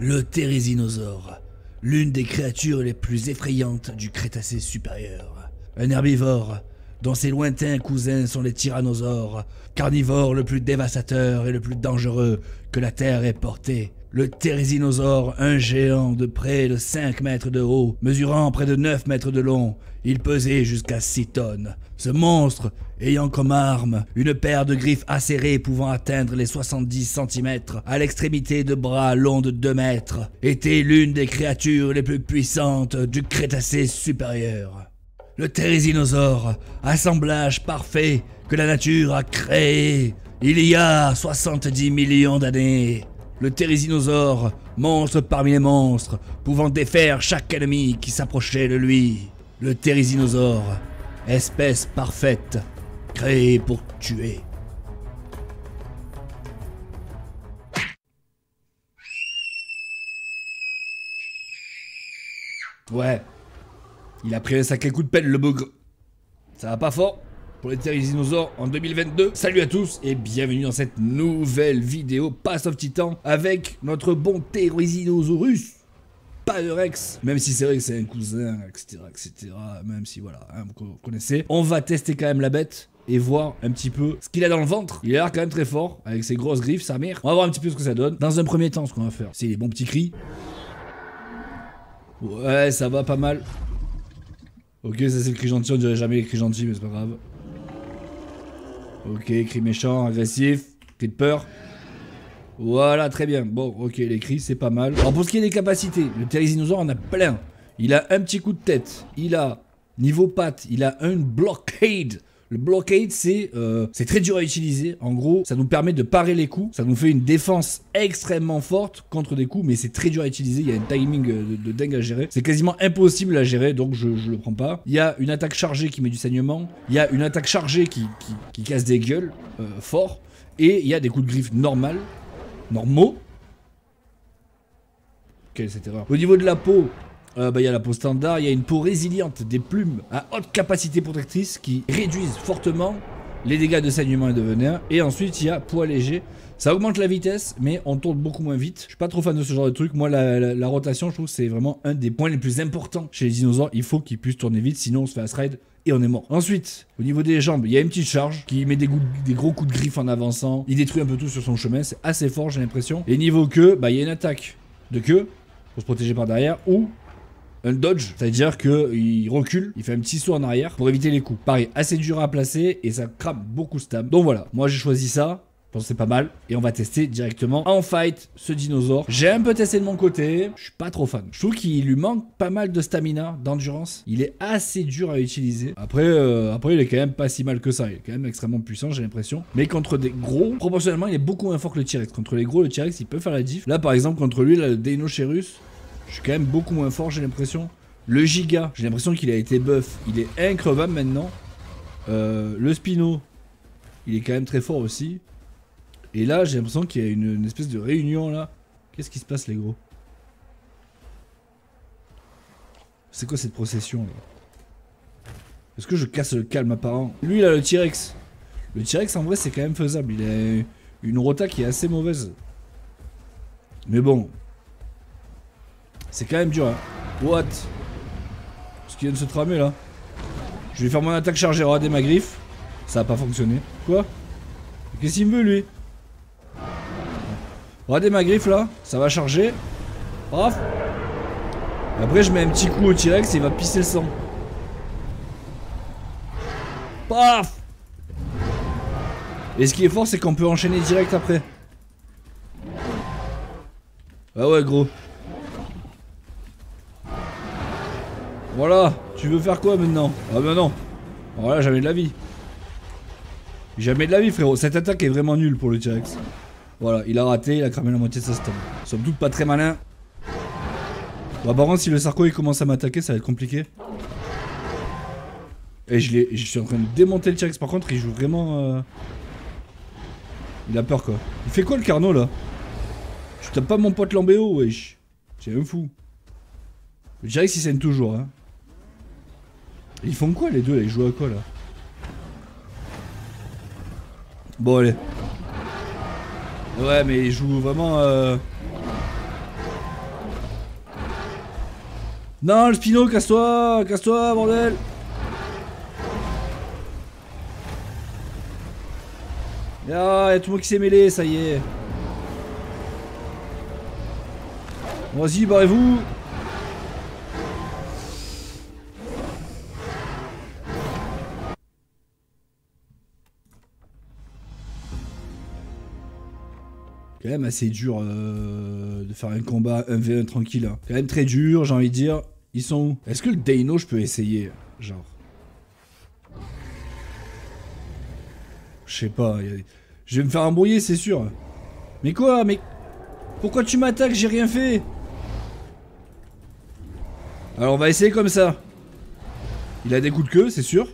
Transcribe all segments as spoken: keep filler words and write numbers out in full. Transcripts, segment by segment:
le Thérizinosaure, l'une des créatures les plus effrayantes du Crétacé supérieur. Un herbivore dont ses lointains cousins sont les tyrannosaures, carnivores le plus dévastateur et le plus dangereux que la Terre ait porté. Le Thérizinosaure, un géant de près de cinq mètres de haut, mesurant près de neuf mètres de long, il pesait jusqu'à six tonnes. Ce monstre, ayant comme arme une paire de griffes acérées pouvant atteindre les soixante-dix centimètres à l'extrémité de bras longs de deux mètres, était l'une des créatures les plus puissantes du Crétacé supérieur. Le Thérizinosaure, assemblage parfait que la nature a créé il y a soixante-dix millions d'années. Le Thérizinosaure, monstre parmi les monstres, pouvant défaire chaque ennemi qui s'approchait de lui. Le Thérizinosaure, espèce parfaite, créée pour tuer. Ouais, il a pris un sacré coup de pelle, le bougre. Ça va pas fort pour les Thérizinosaures en deux mille vingt-deux. Salut à tous et bienvenue dans cette nouvelle vidéo Pass of Titan avec notre bon Thérizinosaurus, pas de Rex, même si c'est vrai que c'est un cousin, et cetera, et cetera. Même si voilà, hein, vous connaissez. On va tester quand même la bête et voir un petit peu ce qu'il a dans le ventre. Il a l'air quand même très fort avec ses grosses griffes, sa mère. On va voir un petit peu ce que ça donne. Dans un premier temps, ce qu'on va faire, c'est les bons petits cris. Ouais, ça va pas mal. Ok, ça c'est le cri gentil, on dirait jamais les cris gentils, mais c'est pas grave. Ok, cri méchant, agressif, cri de peur. Voilà, très bien. Bon, ok, les cris, c'est pas mal. Alors, pour ce qui est des capacités, le Thérizinosaure en a plein. Il a un petit coup de tête. Il a, niveau patte, il a une blockade. Le blockade, c'est euh, c'est très dur à utiliser. En gros, ça nous permet de parer les coups. Ça nous fait une défense extrêmement forte contre des coups, mais c'est très dur à utiliser. Il y a un timing de, de dingue à gérer. C'est quasiment impossible à gérer, donc je, je le prends pas. Il y a une attaque chargée qui met du saignement. Il y a une attaque chargée qui, qui, qui casse des gueules, euh, fort. Et il y a des coups de griffe normales, normaux. Ok, et cetera. Au niveau de la peau... Euh, bah, y a la peau standard, il y a une peau résiliente, des plumes à haute capacité protectrice qui réduisent fortement les dégâts de saignement et de venin. Et ensuite il y a poids léger, ça augmente la vitesse mais on tourne beaucoup moins vite. Je suis pas trop fan de ce genre de truc, moi la, la, la rotation je trouve que c'est vraiment un des points les plus importants chez les dinosaures. Il faut qu'ils puissent tourner vite sinon on se fait fast ride et on est mort. Ensuite au niveau des jambes il y a une petite charge qui met des, goûts, des gros coups de griffe en avançant, il détruit un peu tout sur son chemin, c'est assez fort j'ai l'impression. Et niveau queue, bah il y a une attaque de queue pour se protéger par derrière ou un dodge, c'est-à-dire qu'il recule, il fait un petit saut en arrière pour éviter les coups. Pareil, assez dur à placer et ça crame beaucoup ce stam. Donc voilà, moi j'ai choisi ça, je pense que c'est pas mal. Et on va tester directement en fight ce dinosaure. J'ai un peu testé de mon côté, je suis pas trop fan. Je trouve qu'il lui manque pas mal de stamina, d'endurance. Il est assez dur à utiliser. Après, euh, après il est quand même pas si mal que ça, il est quand même extrêmement puissant j'ai l'impression. Mais contre des gros, proportionnellement il est beaucoup moins fort que le T-Rex. Contre les gros, le T-Rex il peut faire la diff. Là par exemple contre lui, là, le Deinocheirus, je suis quand même beaucoup moins fort, j'ai l'impression. Le Giga, j'ai l'impression qu'il a été buff. Il est increvable maintenant. Euh, le Spino, il est quand même très fort aussi. Et là, j'ai l'impression qu'il y a une, une espèce de réunion là. Qu'est-ce qui se passe, les gros? C'est quoi cette procession là? Est-ce que je casse le calme apparent? Lui, là, le T-Rex. Le T-Rex, en vrai, c'est quand même faisable. Il a une rota qui est assez mauvaise. Mais bon. C'est quand même dur, hein. What? Ce qui vient de se tramer là. Je vais faire mon attaque chargée, regardez ma griffe. Ça a pas fonctionné. Quoi? Qu'est-ce qu'il me veut lui? Regardez ma griffe là, ça va charger. Paf. Après je mets un petit coup au T-Rex et il va pisser le sang. Paf. Et ce qui est fort c'est qu'on peut enchaîner direct après. Ah ouais gros. Voilà, tu veux faire quoi maintenant? Ah ben non. Voilà, jamais de la vie. Jamais de la vie frérot, cette attaque est vraiment nulle pour le T-Rex. Voilà, il a raté, il a cramé la moitié de sa stam. Somme toute pas très malin. Bah par contre si le Sarco il commence à m'attaquer ça va être compliqué. Et je, je suis en train de démonter le T-Rex, par contre il joue vraiment... Euh... Il a peur quoi. Il fait quoi le Carnot là? Tu tapes pas mon pote Lambéo wesh. C'est un fou. Le T-Rex il saigne toujours hein. Ils font quoi les deux là? Ils jouent à quoi là? Bon allez. Ouais mais ils jouent vraiment euh... Non, le Spino, casse-toi, casse-toi, bordel. Ah, il y a tout le monde qui s'est mêlé, ça y est. Bon, vas-y, barrez-vous. Quand même assez dur euh, de faire un combat un v un tranquille. Hein. Quand même très dur, j'ai envie de dire. Ils sont où? Est-ce que le Deino, je peux essayer? Genre. Je sais pas. Je vais me faire embrouiller, c'est sûr. Mais quoi? Mais pourquoi tu m'attaques? J'ai rien fait. Alors on va essayer comme ça. Il a des coups de queue, c'est sûr.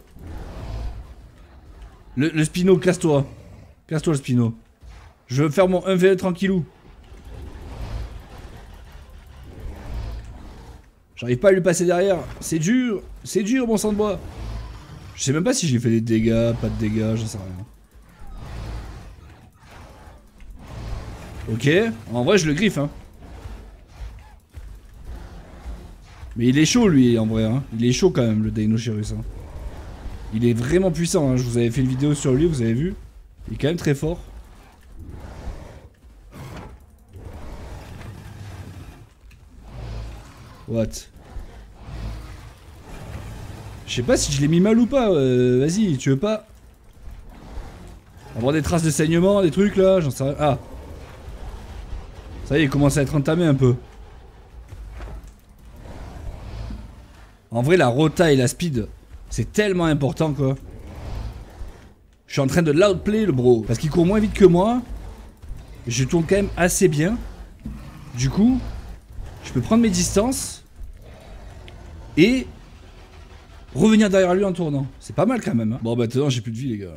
Le, le Spino, casse-toi. Casse-toi le Spino. Je veux faire mon un v un tranquillou. J'arrive pas à lui passer derrière. C'est dur. C'est dur, mon sang de bois. Je sais même pas si j'ai fait des dégâts, pas de dégâts, j'en sais rien. Ok. En vrai, je le griffe, hein. Mais il est chaud, lui, en vrai, hein. Il est chaud, quand même, le Deinocheirus, hein. Il est vraiment puissant, hein. Je vous avais fait une vidéo sur lui, vous avez vu. Il est quand même très fort. What? Je sais pas si je l'ai mis mal ou pas, euh, vas-y, tu veux pas avoir des traces de saignement, des trucs là, j'en sais rien. Ah! Ça y est, il commence à être entamé un peu. En vrai, la rota et la speed, c'est tellement important quoi. Je suis en train de l'outplay le bro, parce qu'il court moins vite que moi. Je tourne quand même assez bien. Du coup, je peux prendre mes distances et revenir derrière lui en tournant. C'est pas mal quand même. Hein. Bon, bah maintenant j'ai plus de vie, les gars. Bon,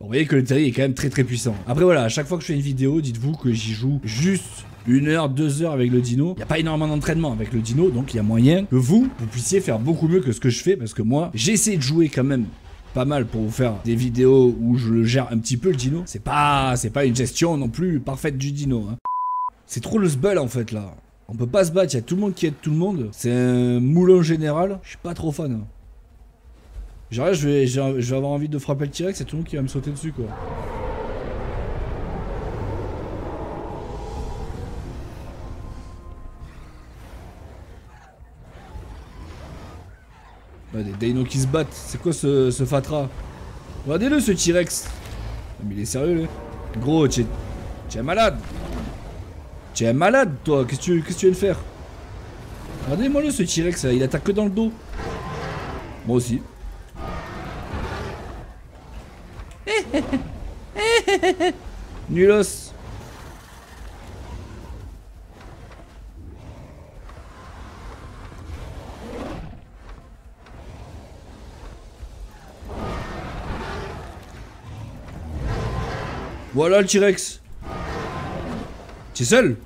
vous voyez que le Terry est quand même très très puissant. Après, voilà, à chaque fois que je fais une vidéo, dites-vous que j'y joue juste une heure, deux heures avec le dino. Il n'y a pas énormément d'entraînement avec le dino, donc il y a moyen que vous, vous puissiez faire beaucoup mieux que ce que je fais, parce que moi, j'essaie de jouer quand même pas mal pour vous faire des vidéos où je le gère un petit peu le dino. C'est pas, c'est pas une gestion non plus parfaite du dino. Hein. C'est trop le sbul en fait là. On peut pas se battre, il y a tout le monde qui aide tout le monde. C'est un moulin général, je suis pas trop fan. Genre je vais, je vais avoir envie de frapper le T-Rex, c'est tout le monde qui va me sauter dessus quoi. Bah, des Deinos qui se battent, c'est quoi ce, ce fatras? Regardez-le ce T-Rex. Mais il est sérieux là. Gros, tu es malade. Tu es malade toi, qu'est-ce que tu, qu'est-ce que tu viens de faire? Regardez-moi le ce T-Rex, il attaque que dans le dos. Moi aussi. Nulos. Voilà le T-Rex. T'es seul?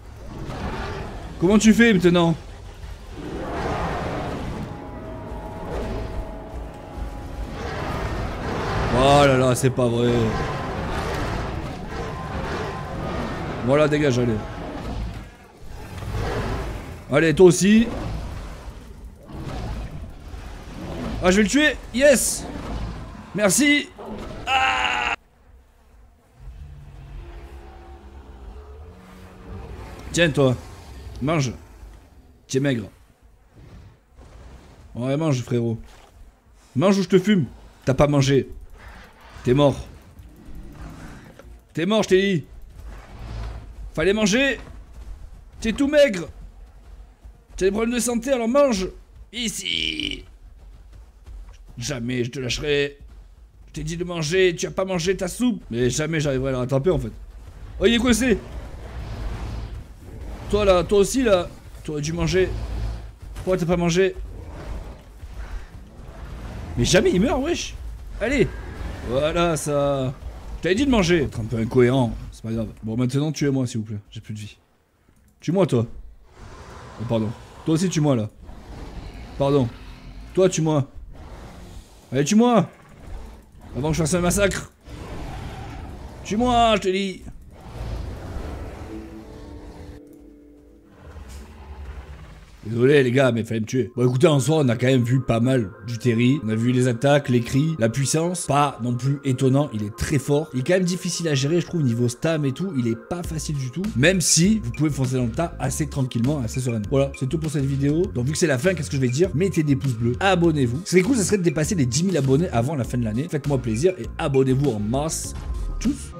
Comment tu fais maintenant? Oh là là, c'est pas vrai. Voilà, dégage, allez. Allez, toi aussi. Ah, je vais le tuer. Yes. Merci. Ah. Tiens, toi. Mange. Tu es maigre. Ouais, mange, frérot. Mange ou je te fume. T'as pas mangé. T'es mort. T'es mort, je t'ai dit. Fallait manger. T'es tout maigre. T'as des problèmes de santé, alors mange. Ici. Jamais je te lâcherai. Je t'ai dit de manger, tu as pas mangé ta soupe. Mais jamais j'arriverai à la rattraper en fait. Oh, il est coincé. Toi là, toi aussi là. T'aurais dû manger. Pourquoi t'as pas mangé? Mais jamais il meurt, wesh. Allez. Voilà ça. Je t'avais dit de manger. Être un peu incohérent, c'est pas grave. Bon maintenant tuez-moi s'il vous plaît, j'ai plus de vie. Tue-moi toi. Oh pardon. Toi aussi tue-moi là. Pardon. Toi tue-moi. Allez tue-moi. Avant que je fasse un massacre. Tue-moi je te dis. Désolé les gars, mais fallait me tuer. Bon écoutez, en soi on a quand même vu pas mal du Terry. On a vu les attaques, les cris, la puissance. Pas non plus étonnant, il est très fort. Il est quand même difficile à gérer je trouve, niveau stam et tout. Il est pas facile du tout. Même si vous pouvez foncer dans le tas assez tranquillement, assez sereinement. Voilà, c'est tout pour cette vidéo. Donc vu que c'est la fin, qu'est-ce que je vais dire? Mettez des pouces bleus, abonnez-vous. Ce qui serait cool, ça serait de dépasser les dix mille abonnés avant la fin de l'année. Faites-moi plaisir et abonnez-vous en masse. Tchuss.